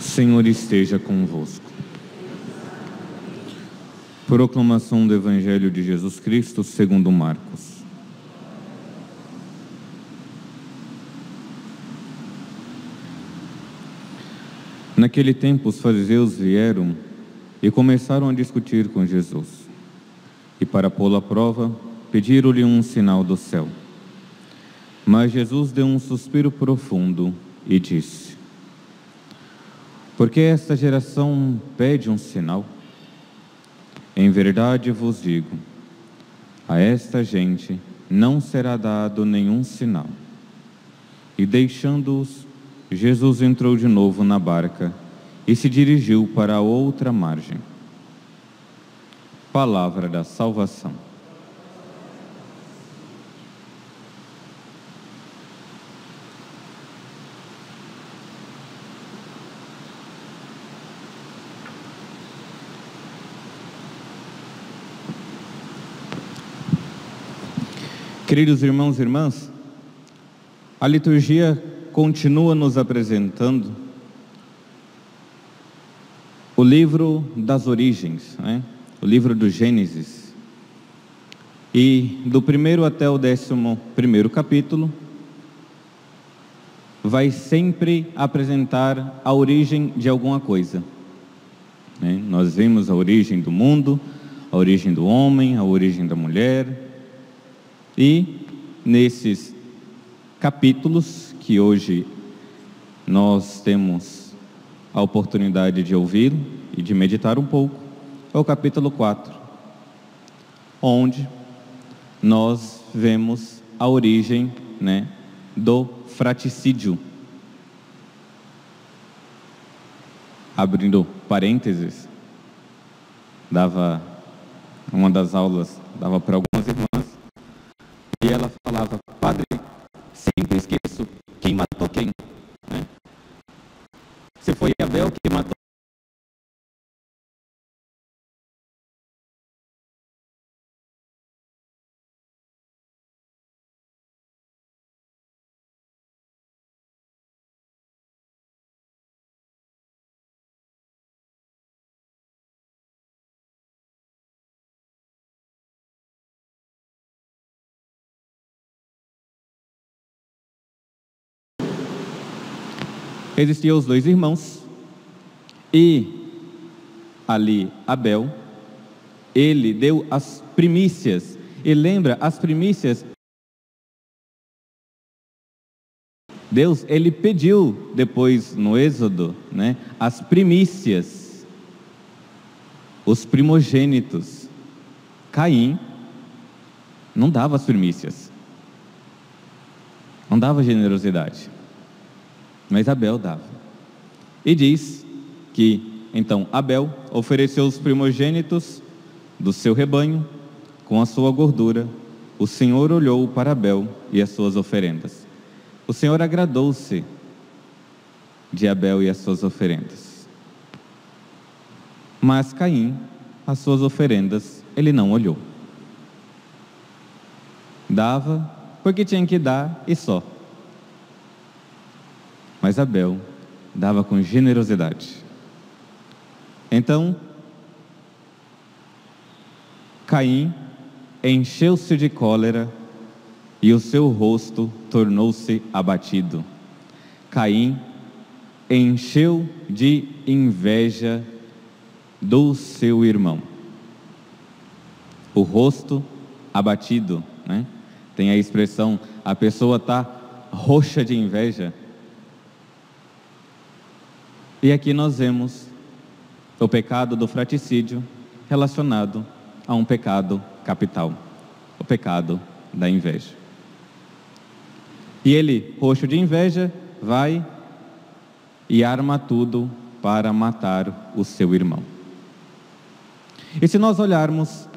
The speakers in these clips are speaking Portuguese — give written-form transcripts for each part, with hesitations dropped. Senhor esteja convosco. Proclamação do Evangelho de Jesus Cristo segundo Marcos. Naquele tempo os fariseus vieram e começaram a discutir com Jesus. E para pô-lo à prova, pediram-lhe um sinal do céu. Mas Jesus deu um suspiro profundo e disse: porque esta geração pede um sinal? Em verdade vos digo, a esta gente não será dado nenhum sinal. E deixando-os, Jesus entrou de novo na barca e se dirigiu para a outra margem. Palavra da salvação. Queridos irmãos e irmãs, a liturgia continua nos apresentando o livro das origens, o livro do Gênesis. E do 1º até o 11º capítulo, vai sempre apresentar a origem de alguma coisa. Nós vimos a origem do mundo, a origem do homem, a origem da mulher. E nesses capítulos que hoje nós temos a oportunidade de ouvir e de meditar um pouco, é o capítulo 4, onde nós vemos a origem, do fratricídio. Abrindo parênteses, dava uma das aulas, dava para algumas irmãs, e ela falava: padre, sempre esqueço quem matou quem, Se foi Abel que matou existiam os dois irmãos, e ali Abel, ele deu as primícias, e lembra, as primícias, Deus, ele pediu depois no Êxodo, as primícias, os primogênitos. Caim não dava as primícias, não dava generosidade. Mas Abel dava. E diz que, então, Abel ofereceu os primogênitos do seu rebanho com a sua gordura. O Senhor olhou para Abel e as suas oferendas. O Senhor agradou-se de Abel e as suas oferendas. Mas Caim, as suas oferendas, ele não olhou. Dava porque tinha que dar e só. Mas Abel dava com generosidade. Então, Caim encheu-se de cólera e o seu rosto tornou-se abatido. Caim encheu de inveja do seu irmão. O rosto abatido, Tem a expressão, a pessoa está roxa de inveja. E aqui nós vemos o pecado do fratricídio relacionado a um pecado capital, o pecado da inveja. E ele, roxo de inveja, vai e arma tudo para matar o seu irmão. E se nós olharmos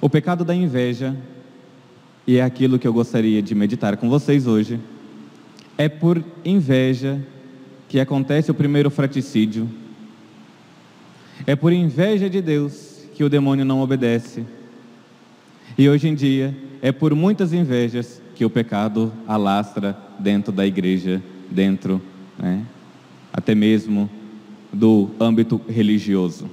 o pecado da inveja, e é aquilo que eu gostaria de meditar com vocês hoje, É por inveja que acontece o primeiro fratricídio. É por inveja de Deus que o demônio não obedece. E hoje em dia, é por muitas invejas que o pecado alastra dentro da igreja, dentro, até mesmo do âmbito religioso.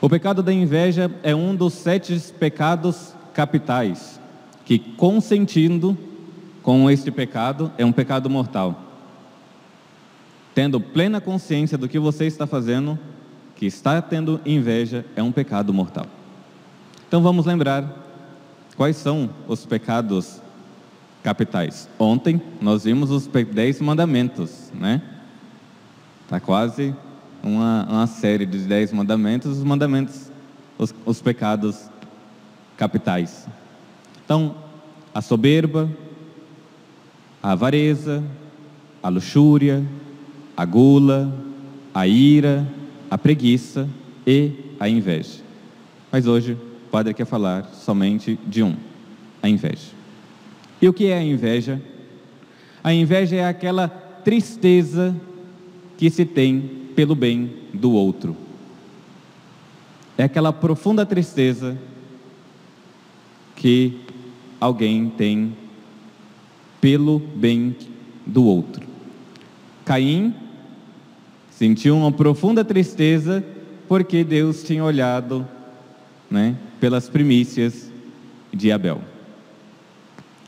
O pecado da inveja é um dos 7 pecados capitais, que consentindo com este pecado, é um pecado mortal. Tendo plena consciência do que você está fazendo, que está tendo inveja, é um pecado mortal. Então vamos lembrar quais são os pecados capitais. Ontem nós vimos os 10 mandamentos, Está quase uma série de 10 mandamentos, os pecados capitais. Então, a soberba, a avareza, a luxúria, a gula, a ira, a preguiça e a inveja. Mas hoje o padre quer falar somente de um, a inveja. E o que é a inveja? A inveja é aquela tristeza que se tem pelo bem do outro. É aquela profunda tristeza que alguém tem pelo bem do outro. Caim sentiu uma profunda tristeza porque Deus tinha olhado, pelas primícias de Abel.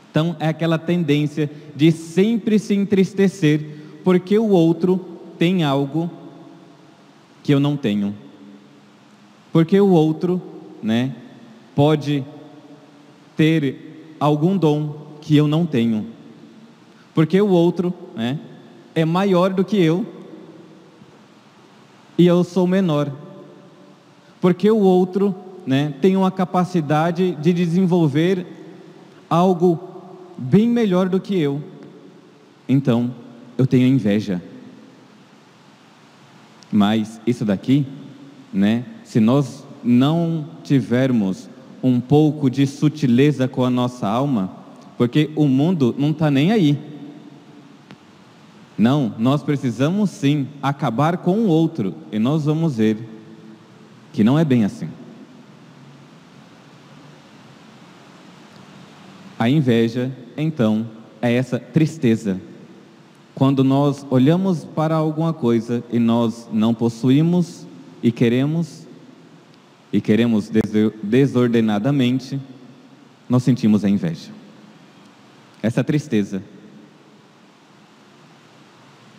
Então é aquela tendência de sempre se entristecer porque o outro tem algo que eu não tenho, porque o outro, pode ter algum dom que eu não tenho, porque o outro, é maior do que eu e eu sou menor, porque o outro, tem uma capacidade de desenvolver algo bem melhor do que eu, então eu tenho inveja. Mas isso daqui, se nós não tivermos um pouco de sutileza com a nossa alma, porque o mundo não está nem aí. Não, nós precisamos sim acabar com o outro, e nós vamos ver que não é bem assim. A inveja, então, é essa tristeza. Quando nós olhamos para alguma coisa e nós não possuímos e queremos desordenadamente, nós sentimos a inveja. Essa tristeza.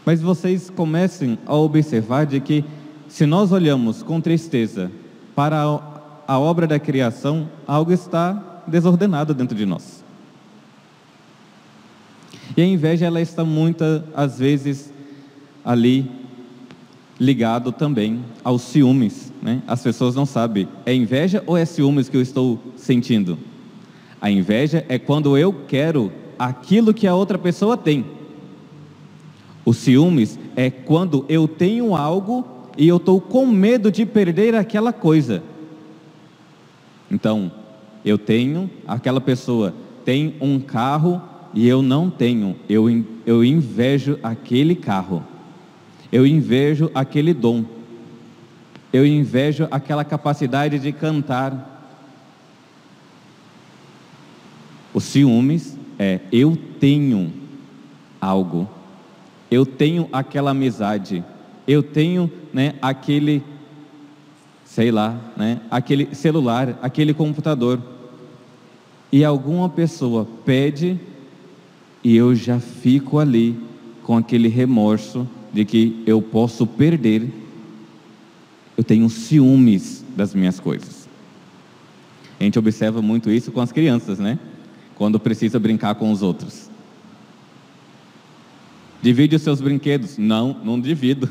Mas vocês comecem a observar de que se nós olhamos com tristeza para a obra da criação, algo está desordenado dentro de nós. E a inveja, ela está muitas às vezes ali ligado também aos ciúmes, As pessoas não sabem, é inveja ou é ciúmes que eu estou sentindo? A inveja é quando eu quero aquilo que a outra pessoa tem. O ciúmes é quando eu tenho algo e eu estou com medo de perder aquela coisa. Então, eu tenho, aquela pessoa tem um carro e eu não tenho, eu invejo aquele carro, eu invejo aquele dom, eu invejo aquela capacidade de cantar. O ciúmes é, eu tenho algo, eu tenho aquela amizade, eu tenho aquele, aquele celular, aquele computador, e alguma pessoa pede, e eu já fico ali com aquele remorso de que eu posso perder. Eu tenho ciúmes das minhas coisas. A gente observa muito isso com as crianças, Quando precisa brincar com os outros. Divide os seus brinquedos. Não, não divido.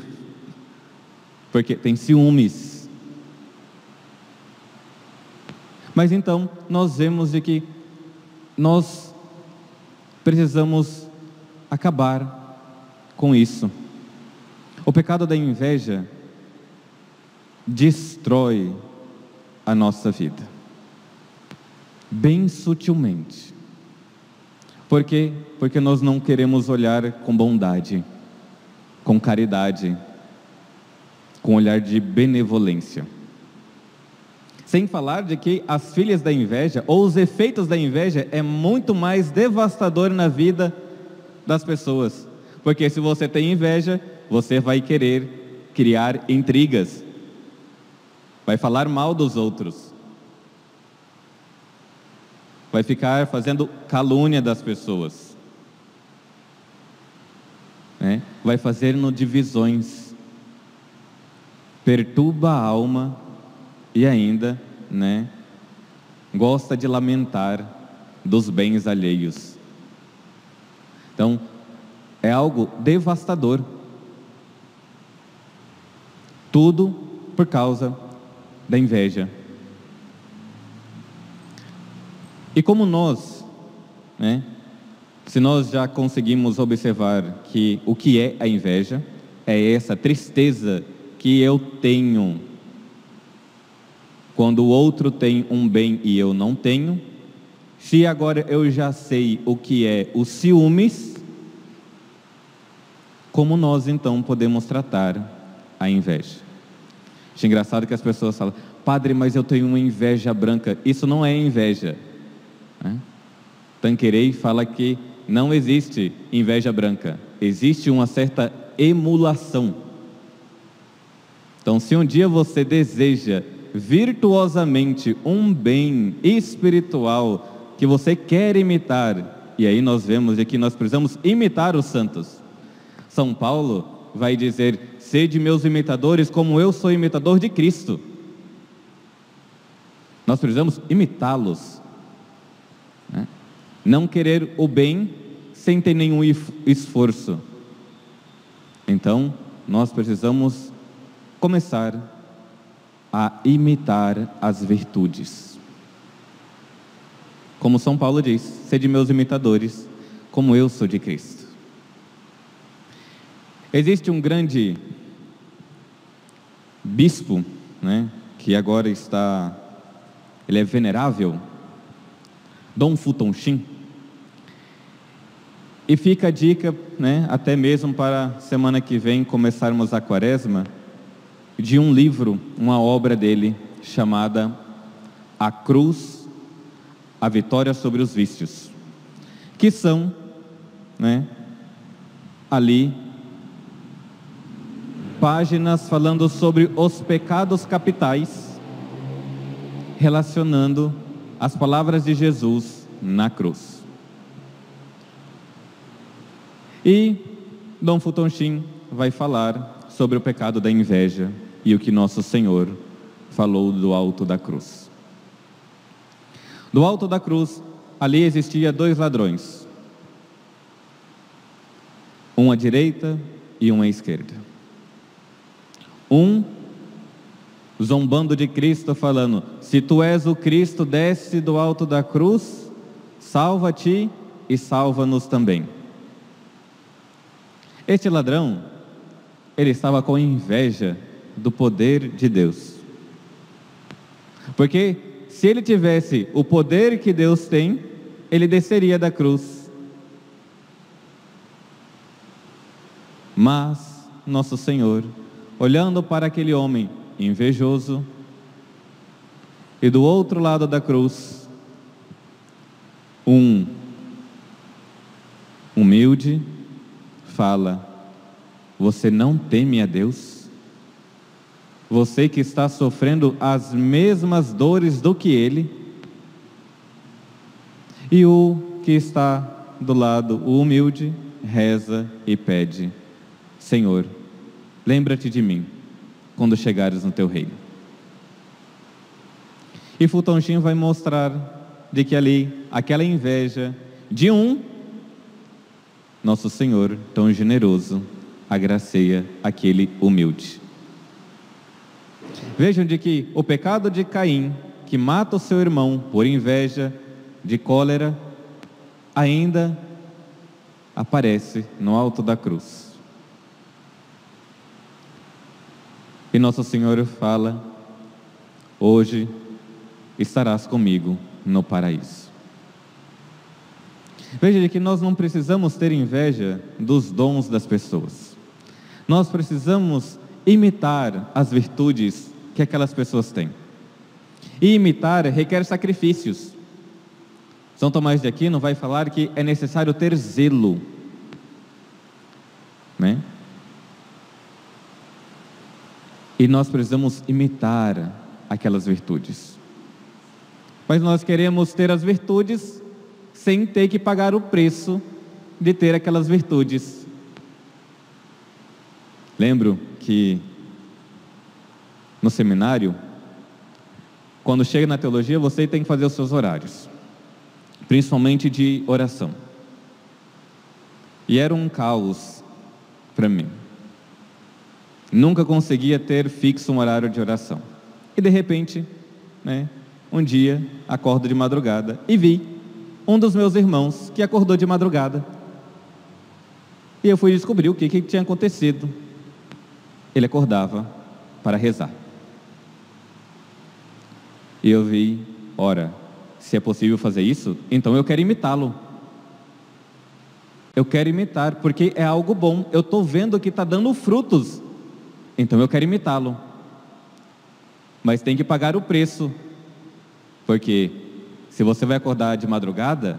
Porque tem ciúmes. Mas então, nós vemos de que nós precisamos acabar com isso. O pecado da inveja destrói a nossa vida, bem sutilmente. Por quê? Porque nós não queremos olhar com bondade, com caridade, com olhar de benevolência. Sem falar de que as filhas da inveja, ou os efeitos da inveja, é muito mais devastador na vida das pessoas. Porque se você tem inveja, você vai querer criar intrigas, vai falar mal dos outros, vai ficar fazendo calúnia das pessoas, né? Vai fazendo divisões, perturba a alma e ainda, né, gosta de lamentar dos bens alheios. Então, é algo devastador. Tudo por causa da inveja. E como nós, né, se nós já conseguimos observar que o que é a inveja, é essa tristeza que eu tenho quando o outro tem um bem e eu não tenho, se agora eu já sei o que é os ciúmes, como nós então podemos tratar a inveja? Acho engraçado que as pessoas falam: padre, mas eu tenho uma inveja branca. Isso não é inveja, né? Tanquerei fala que não existe inveja branca, existe uma certa emulação. Então, se um dia você deseja virtuosamente um bem espiritual que você quer imitar, e aí nós vemos aqui, nós precisamos imitar os santos. São Paulo vai dizer: sede meus imitadores como eu sou imitador de Cristo. Nós precisamos imitá-los, né? Não querer o bem sem ter nenhum esforço. Então nós precisamos começar a imitar as virtudes. Como São Paulo diz: sede meus imitadores, como eu sou de Cristo. Existe um grande bispo, né, que agora está, ele é venerável, Dom Fulton Sheen. E fica a dica, né, até mesmo para semana que vem começarmos a quaresma, de um livro, uma obra dele chamada A Cruz, a Vitória sobre os Vícios, que são, né, ali páginas falando sobre os pecados capitais, relacionando as palavras de Jesus na cruz. E Dom Fulton Sheen vai falar sobre o pecado da inveja e o que nosso Senhor falou do alto da cruz. Do alto da cruz, ali existia dois ladrões, um à direita e um à esquerda. Um zombando de Cristo, falando: se tu és o Cristo, desce do alto da cruz, salva-te e salva-nos também. Este ladrão, ele estava com inveja do poder de Deus, porque se ele tivesse o poder que Deus tem, ele desceria da cruz. Mas nosso Senhor, olhando para aquele homem invejoso, e do outro lado da cruz, um humilde, fala: você não teme a Deus? Você que está sofrendo as mesmas dores do que ele? E o que está do lado, o humilde, reza e pede: Senhor, lembra-te de mim quando chegares no teu reino. E Fulton Sheen vai mostrar de que ali, aquela inveja de um, nosso Senhor tão generoso agraceia aquele humilde. Vejam de que o pecado de Caim, que mata o seu irmão por inveja, de cólera, ainda aparece no alto da cruz. E nosso Senhor fala: hoje estarás comigo no paraíso. Veja que nós não precisamos ter inveja dos dons das pessoas. Nós precisamos imitar as virtudes que aquelas pessoas têm. E imitar requer sacrifícios. São Tomás de Aquino vai falar que é necessário ter zelo, né? E nós precisamos imitar aquelas virtudes. Mas nós queremos ter as virtudes sem ter que pagar o preço de ter aquelas virtudes. Lembro que no seminário, quando chega na teologia, você tem que fazer os seus horários, principalmente de oração. E era um caos para mim. Nunca conseguia ter fixo um horário de oração. E de repente, né, um dia, acordo de madrugada e vi um dos meus irmãos que acordou de madrugada. E eu fui descobrir o que tinha acontecido. Ele acordava para rezar. E eu vi, ora, se é possível fazer isso, então eu quero imitá-lo. Eu quero imitar, porque é algo bom. Eu estou vendo que está dando frutos, então eu quero imitá-lo. Mas tem que pagar o preço, porque se você vai acordar de madrugada,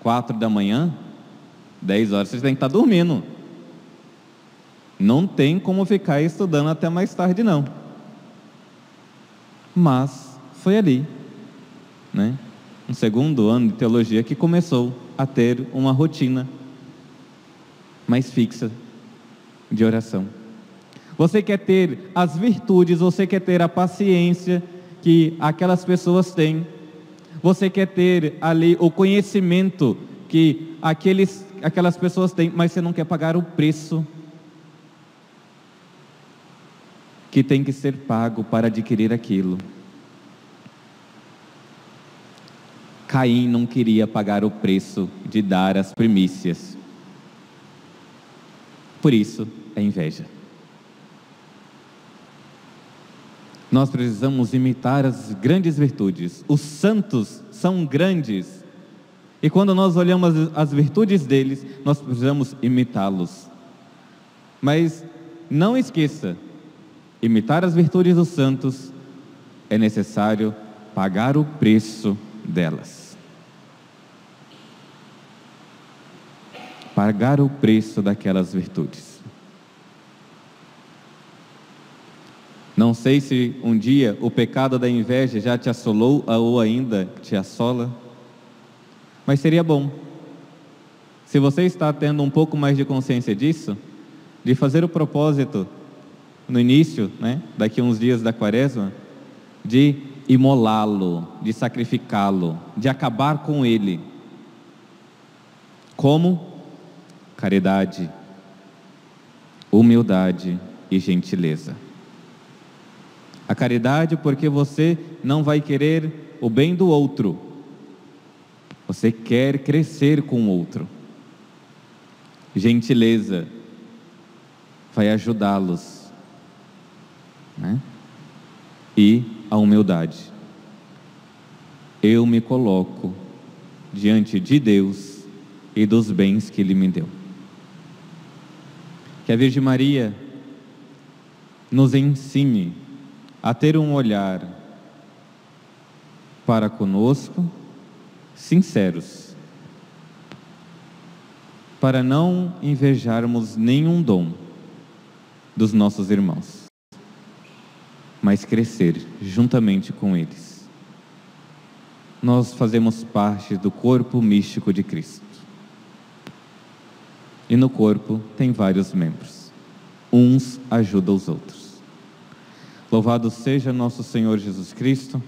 4 da manhã, 10 horas, você tem que estar dormindo. Não tem como ficar estudando até mais tarde, não. Mas foi ali, né, no segundo ano de teologia, que começou a ter uma rotina mais fixa de oração. Você quer ter as virtudes, você quer ter a paciência que aquelas pessoas têm, você quer ter ali o conhecimento que aquelas pessoas têm, mas você não quer pagar o preço que tem que ser pago para adquirir aquilo. Caim não queria pagar o preço de dar as primícias. Por isso, é inveja. Nós precisamos imitar as grandes virtudes. Os santos são grandes. E quando nós olhamos as virtudes deles, nós precisamos imitá-los. Mas não esqueça, imitar as virtudes dos santos é necessário pagar o preço delas. Pagar o preço daquelas virtudes. Não sei se um dia o pecado da inveja já te assolou ou ainda te assola, mas seria bom, se você está tendo um pouco mais de consciência disso, de fazer o propósito no início, né, daqui a uns dias da quaresma, de imolá-lo, de sacrificá-lo, de acabar com ele. Como? Caridade, humildade e gentileza. A caridade, porque você não vai querer o bem do outro, você quer crescer com o outro. Gentileza, vai ajudá-los, né? E a humildade, eu me coloco diante de Deus e dos bens que Ele me deu. Que a Virgem Maria nos ensine a ter um olhar para conosco sinceros, para não invejarmos nenhum dom dos nossos irmãos, mas crescer juntamente com eles. Nós fazemos parte do corpo místico de Cristo. E no corpo tem vários membros. Uns ajudam os outros. Louvado seja nosso Senhor Jesus Cristo.